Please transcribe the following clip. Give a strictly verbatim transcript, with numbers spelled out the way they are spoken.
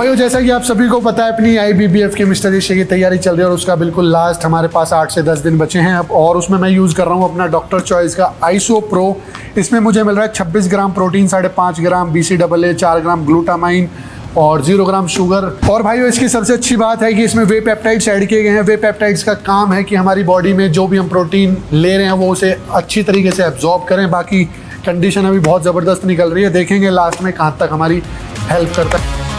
भाइयों जैसा कि आप सभी को पता है अपनी I B B F chemistry से की तैयारी चल रही है और उसका बिल्कुल लास्ट हमारे पास आठ से दस दिन बचे हैं अब, और उसमें मैं यूज़ कर रहा हूँ अपना डॉक्टर चॉइस का आइसो प्रो। इसमें मुझे मिल रहा है छब्बीस ग्राम प्रोटीन, साढ़े पाँच ग्राम बी सी ए ए, चार ग्राम ग्लूटामाइन और जीरो ग्राम शुगर। और भाइयों इसकी सबसे अच्छी बात है कि इसमें वे पेप्टाइड्स ऐड किए गए हैं। वे पेप्टाइड्स का काम है कि हमारी बॉडी में जो भी हम प्रोटीन ले रहे हैं वो उसे अच्छी तरीके से एब्जॉर्ब करें। बाकी कंडीशन अभी बहुत ज़बरदस्त निकल रही है, देखेंगे लास्ट में कहाँ तक हमारी हेल्प करता है।